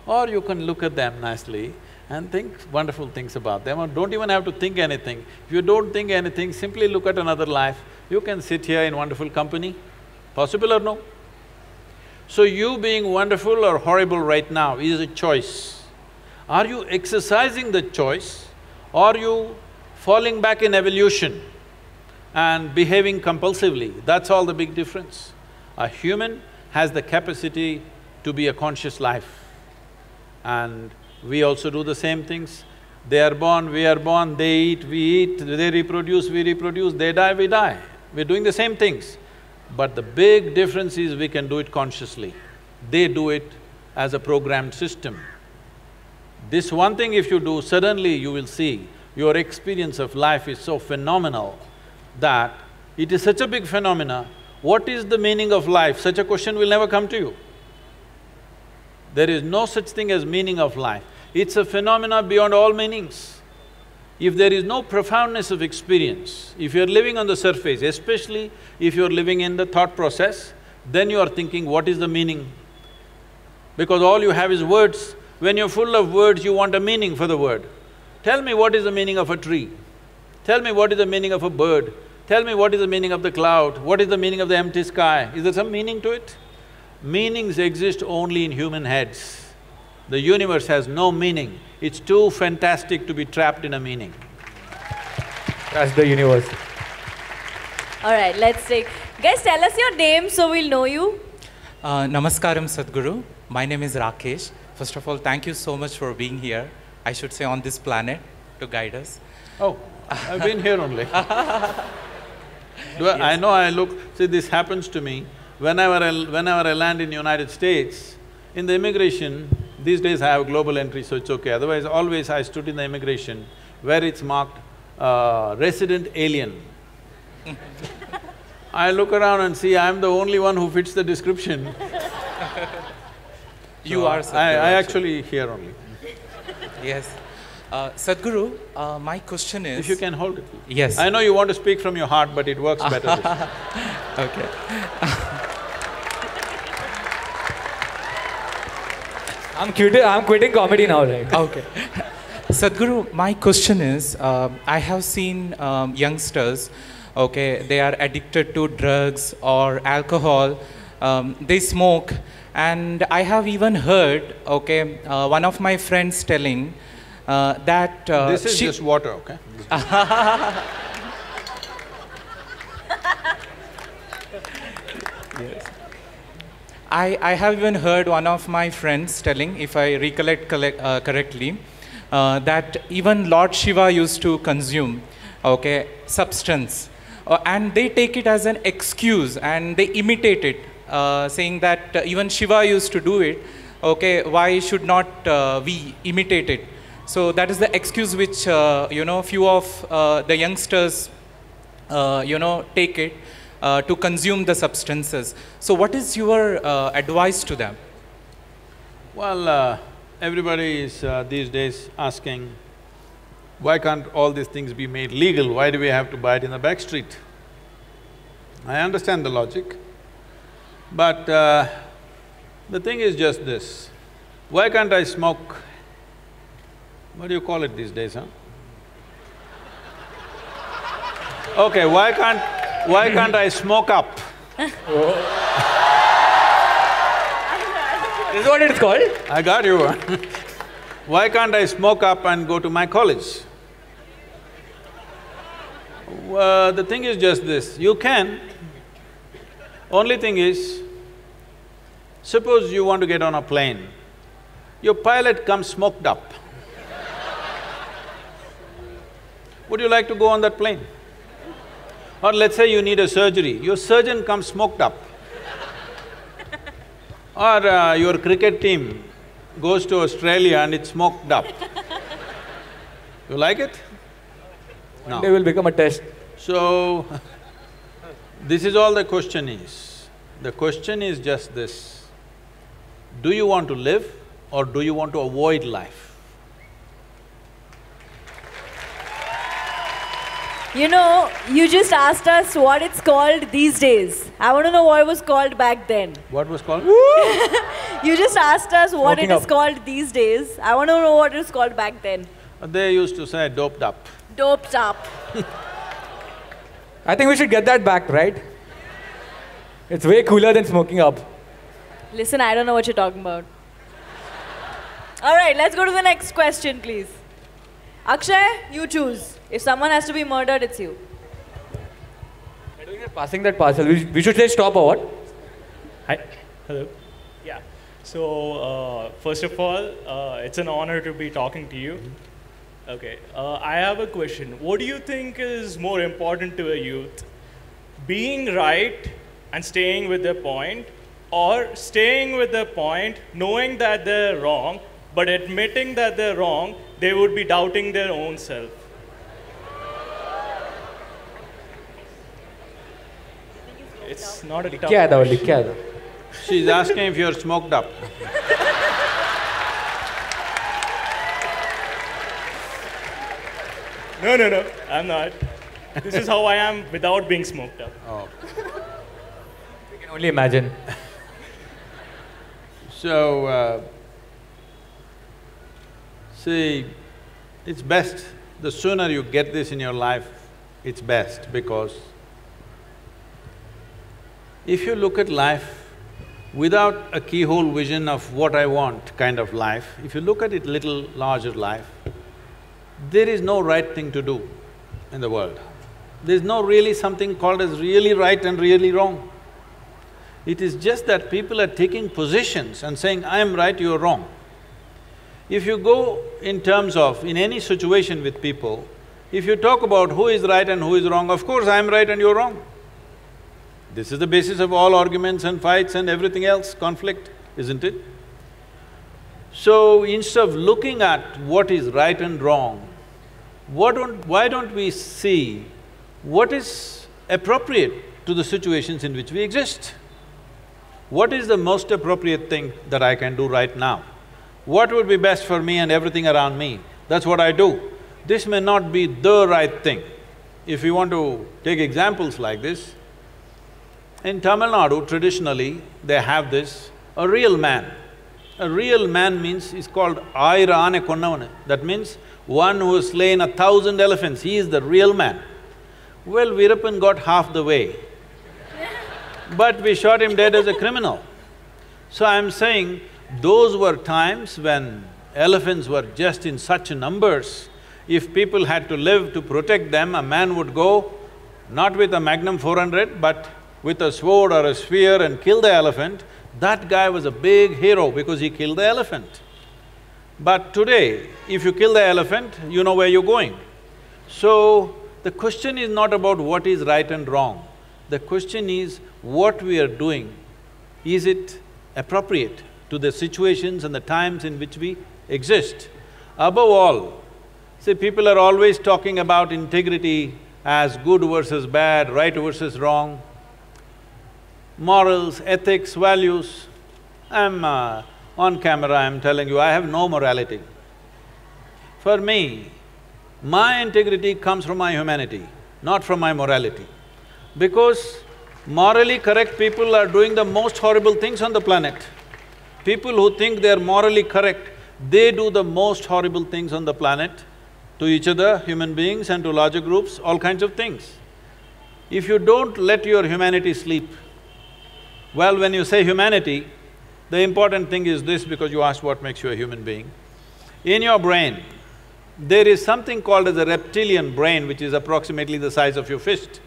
Or you can look at them nicely and think wonderful things about them, or don't even have to think anything. If you don't think anything, simply look at another life. You can sit here in wonderful company. Possible or no? So you being wonderful or horrible right now is a choice. Are you exercising the choice, or are you falling back in evolution and behaving compulsively? That's all the big difference. A human has the capacity to be a conscious life, and we also do the same things. They are born, we are born, they eat, we eat, they reproduce, we reproduce, they die, we die. We're doing the same things. But the big difference is we can do it consciously. They do it as a programmed system. This one thing if you do, suddenly you will see your experience of life is so phenomenal that it is such a big phenomena. What is the meaning of life? Such a question will never come to you. There is no such thing as meaning of life. It's a phenomena beyond all meanings. If there is no profoundness of experience, if you're living on the surface, especially if you're living in the thought process, then you are thinking, what is the meaning? Because all you have is words. When you're full of words, you want a meaning for the word. Tell me what is the meaning of a tree? Tell me what is the meaning of a bird? Tell me what is the meaning of the cloud? What is the meaning of the empty sky? Is there some meaning to it? Meanings exist only in human heads. The universe has no meaning. It's too fantastic to be trapped in a meaning. That's the universe. All right, let's take… Guys, tell us your name so we'll know you. Namaskaram, Sadhguru. My name is Rakesh. First of all, thank you so much for being here. I should say on this planet to guide us. Oh, I've been here only. I know I look… See, this happens to me. Whenever I land in the United States, in the immigration, these days I have global entry, so it's okay. Otherwise, always I stood in the immigration where it's marked, resident alien. I look around and see I'm the only one who fits the description. You are Sadhguru. I actually here only. Yes. Sadhguru, my question is… If you can hold it. Yes. I know you want to speak from your heart, but it works better this way. Okay. I'm quitting comedy now, right? Okay. Sadhguru, my question is, I have seen youngsters, okay, they are addicted to drugs or alcohol, they smoke, and I have even heard, okay, one of my friends telling that… This is just water, okay? Yes. I have even heard one of my friends telling, if I recollect correctly, that even Lord Shiva used to consume, okay, substance. And they take it as an excuse and they imitate it, saying that even Shiva used to do it, okay, why should not we imitate it? So that is the excuse which, you know, few of the youngsters, you know, take it. To consume the substances. So what is your advice to them? Well, everybody is these days asking, why can't all these things be made legal? Why do we have to buy it in the back street? I understand the logic, but the thing is just this. Why can't I smoke? What do you call it these days, huh? Okay, why can't I smoke up? Oh. This is what it's called? I got you. Why can't I smoke up and go to my college? The thing is just this, you can. Only thing is, suppose you want to get on a plane, your pilot comes smoked up. Would you like to go on that plane? Or let's say you need a surgery, your surgeon comes smoked up. Or your cricket team goes to Australia and it's smoked up. You like it? No. They will become a test. So, this is all the question is. The question is just this, do you want to live or do you want to avoid life? You know, you just asked us what it's called these days. I want to know what it was called back then. What was called? You just asked us what it is called these days. I want to know what it's called back then. They used to say doped up. Doped up. I think we should get that back, right? It's way cooler than smoking up. Listen, I don't know what you're talking about. All right, let's go to the next question, please. Akshay, you choose. If someone has to be murdered, it's you. I don't think passing that parcel. We should say stop or what? Hi. Hello. Yeah. So, first of all, it's an honor to be talking to you. Okay. I have a question. What do you think is more important to a youth? Being right and staying with their point, or staying with their point, knowing that they're wrong, but admitting that they're wrong, they would be doubting their own self. It's not a tough question. She's asking if you're smoked up. No, I'm not. This is how I am without being smoked up. Oh. We can only imagine. So, see, it's best, the sooner you get this in your life, it's best, because if you look at life without a keyhole vision of what I want kind of life, if you look at it little larger life, there is no right thing to do in the world. There's no really something called as really right and really wrong. It is just that people are taking positions and saying, I am right, you are wrong. If you go in terms of, in any situation with people, if you talk about who is right and who is wrong, of course I am right and you are wrong. This is the basis of all arguments and fights and everything else, conflict, isn't it? So, instead of looking at what is right and wrong, why don't we see what is appropriate to the situations in which we exist? What is the most appropriate thing that I can do right now? What would be best for me and everything around me? That's what I do. This may not be the right thing. If you want to take examples like this, in Tamil Nadu, traditionally, they have this, a real man. A real man means, is called Aira Ane Konnavane. That means, one who has slain 1,000 elephants, he is the real man. Well, Veerappan got half the way, but we shot him dead as a criminal. So I'm saying, those were times when elephants were just in such numbers, if people had to live to protect them, a man would go, not with a Magnum 400, but with a sword or a spear and kill the elephant. That guy was a big hero because he killed the elephant. But today, if you kill the elephant, you know where you're going. So, the question is not about what is right and wrong. The question is, what we are doing, is it appropriate to the situations and the times in which we exist? Above all, see, people are always talking about integrity as good versus bad, right versus wrong. Morals, ethics, values. I'm on camera, I'm telling you, I have no morality. For me, my integrity comes from my humanity, not from my morality. Because morally correct people are doing the most horrible things on the planet. People who think they're morally correct, they do the most horrible things on the planet to each other, human beings, and to larger groups, all kinds of things. If you don't let your humanity sleep, well, when you say humanity, the important thing is this, because you asked what makes you a human being. In your brain, there is something called as a reptilian brain, which is approximately the size of your fist.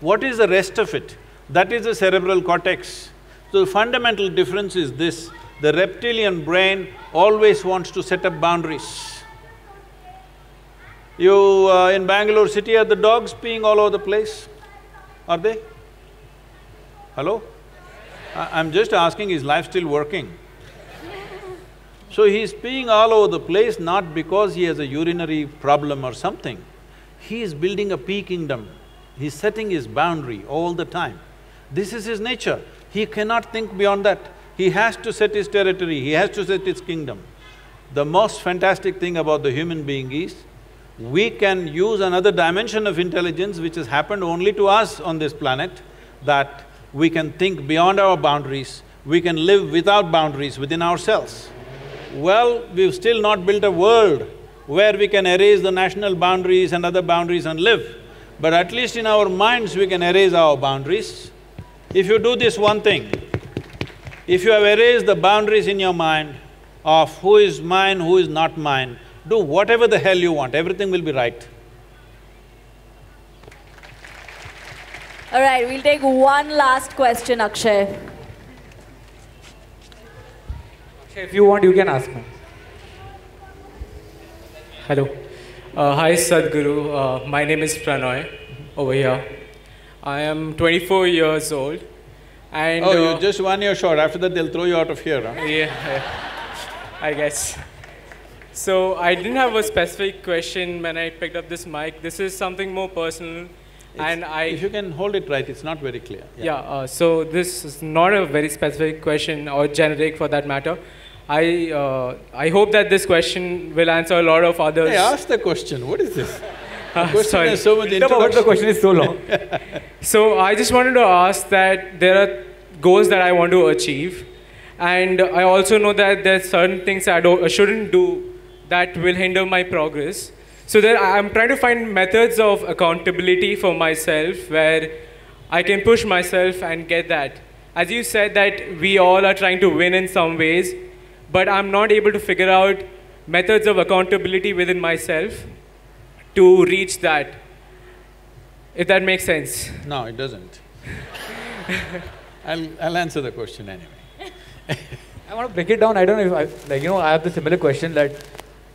What is the rest of it? That is the cerebral cortex. So, the fundamental difference is this, the reptilian brain always wants to set up boundaries. You… in Bangalore city, are the dogs peeing all over the place? Are they? Hello? I'm just asking, is life still working? So he's peeing all over the place not because he has a urinary problem or something. He is building a pee kingdom. He's setting his boundary all the time. This is his nature. He cannot think beyond that. He has to set his territory, he has to set his kingdom. The most fantastic thing about the human being is, we can use another dimension of intelligence which has happened only to us on this planet, that we can think beyond our boundaries, we can live without boundaries within ourselves. Well, we've still not built a world where we can erase the national boundaries and other boundaries and live, but at least in our minds we can erase our boundaries. If you do this one thing, if you have erased the boundaries in your mind of who is mine, who is not mine, do whatever the hell you want, everything will be right. All right, we'll take one last question, Akshay. Akshay, if you want, you can ask me. Hello. Hi, Sadhguru. My name is Pranoy, over here. I am 24 years old and… Oh, you're just 1 year short. After that, they'll throw you out of here, huh? Yeah, I guess. So, I didn't have a specific question when I picked up this mic. This is something more personal. And if you can hold it right, it's not very clear. Yeah, so this is not a very specific question or generic for that matter. I hope that this question will answer a lot of others. Hey, ask the question, what is this? The question is so long. So I just wanted to ask that there are goals that I want to achieve, and I also know that there are certain things I shouldn't do that will hinder my progress. So there, I'm trying to find methods of accountability for myself where I can push myself and get that. As you said that we all are trying to win in some ways, but I'm not able to figure out methods of accountability within myself to reach that, if that makes sense. No, it doesn't. I'll answer the question anyway. I want to break it down. I don't know if I, I have the similar question that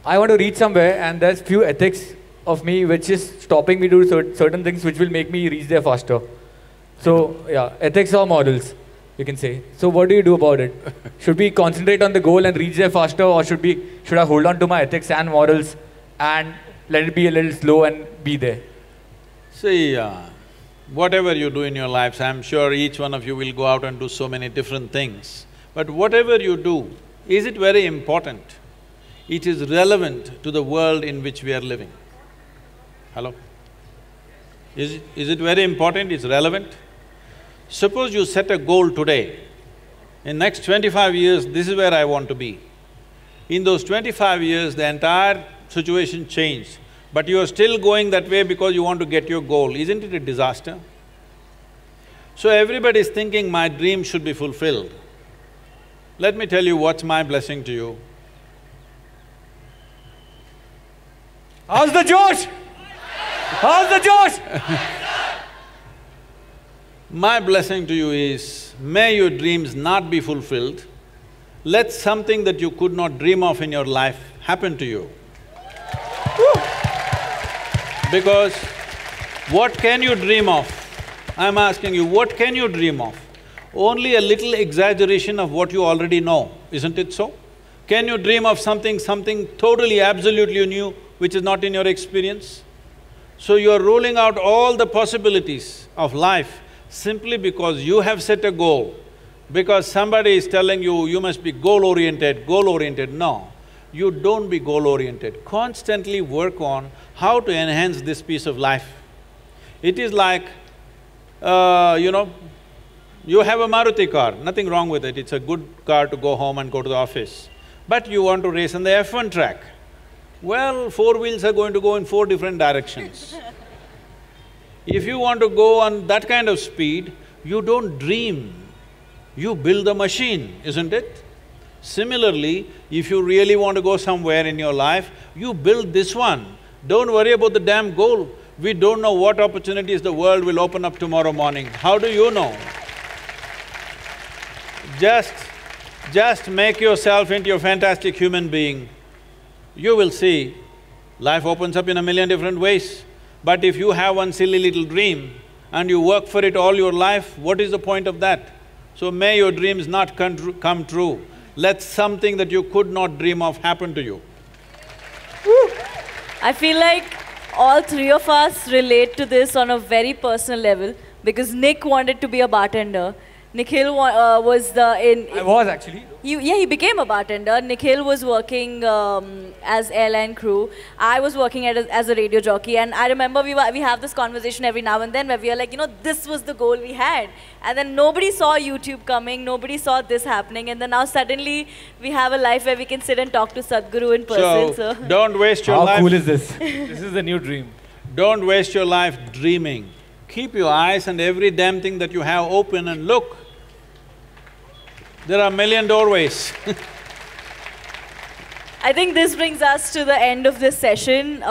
I want to reach somewhere and there's few ethics of me which is stopping me to do certain things which will make me reach there faster. So, yeah, ethics or morals, you can say. So what do you do about it? Should we concentrate on the goal and reach there faster, or should I hold on to my ethics and morals and let it be a little slow and be there? See, whatever you do in your lives, I'm sure each one of you will go out and do so many different things. But whatever you do, is it very important? It is relevant to the world in which we are living. Hello? Is it very important? It's relevant? Suppose you set a goal today, in next 25 years, this is where I want to be. In those 25 years, the entire situation changed, but you are still going that way because you want to get your goal. Isn't it a disaster? So everybody is thinking, my dream should be fulfilled. Let me tell you what's my blessing to you. How's the Josh? How's the Josh? My blessing to you is, may your dreams not be fulfilled. Let something that you could not dream of in your life happen to you. Because what can you dream of? I'm asking you, what can you dream of? Only a little exaggeration of what you already know, isn't it so? Can you dream of something totally, absolutely new, which is not in your experience? So you're ruling out all the possibilities of life simply because you have set a goal, because somebody is telling you, you must be goal-oriented, goal-oriented. No, you don't be goal-oriented. Constantly work on how to enhance this piece of life. It is like, you have a Maruti car, nothing wrong with it, it's a good car to go home and go to the office. But you want to race on the F1 track. Well, four wheels are going to go in four different directions. If you want to go on that kind of speed, you don't dream, you build the machine, isn't it? Similarly, if you really want to go somewhere in your life, you build this one. Don't worry about the damn goal. We don't know what opportunities the world will open up tomorrow morning. How do you know? Just make yourself into a fantastic human being. You will see, life opens up in a million different ways. But if you have one silly little dream and you work for it all your life, what is the point of that? So may your dreams not come true. Let something that you could not dream of happen to you. Woo. I feel like all three of us relate to this on a very personal level, because Nick wanted to be a bartender. Nikhil was the… I was actually. Yeah, he became a bartender. Nikhil was working as airline crew. I was working as a radio jockey, and I remember we have this conversation every now and then where we are like, this was the goal we had. And then nobody saw YouTube coming, nobody saw this happening, and then now suddenly we have a life where we can sit and talk to Sadhguru in person. So don't waste your life… How cool is this? This is the new dream. Don't waste your life dreaming. Keep your eyes and every damn thing that you have open and look. There are a million doorways. I think this brings us to the end of this session.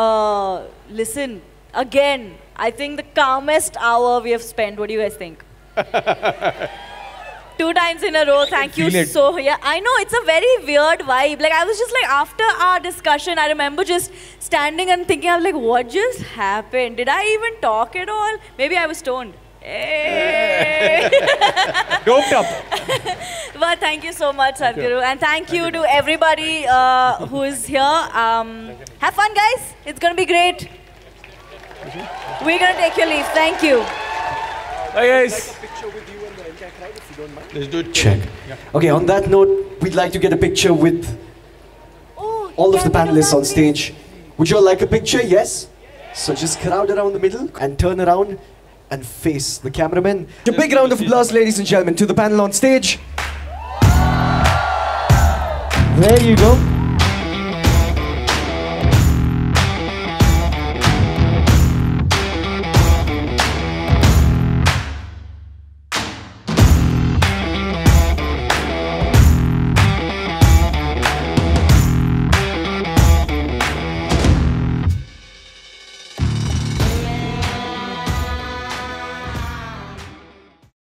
Listen, again, I think the calmest hour we have spent. What do you guys think? 2 times in a row, thank you so… Yeah, I know, it's a very weird vibe. Like, I was just like, after our discussion, I remember just standing and thinking, I was like, what just happened? Did I even talk at all? Maybe I was stoned. Hey. Doped up. Well, thank you so much, Sadhguru. And thank you to everybody who is here. Have fun, guys. It's going to be great. We're going to take your leave. Thank you. Bye, guys. Let's do it. Check. Okay, on that note, we'd like to get a picture with all of the panelists on stage. Would you all like a picture? Yes? So just crowd around the middle and turn around and face the cameraman. A big round of applause, ladies and gentlemen, to the panel on stage. There you go.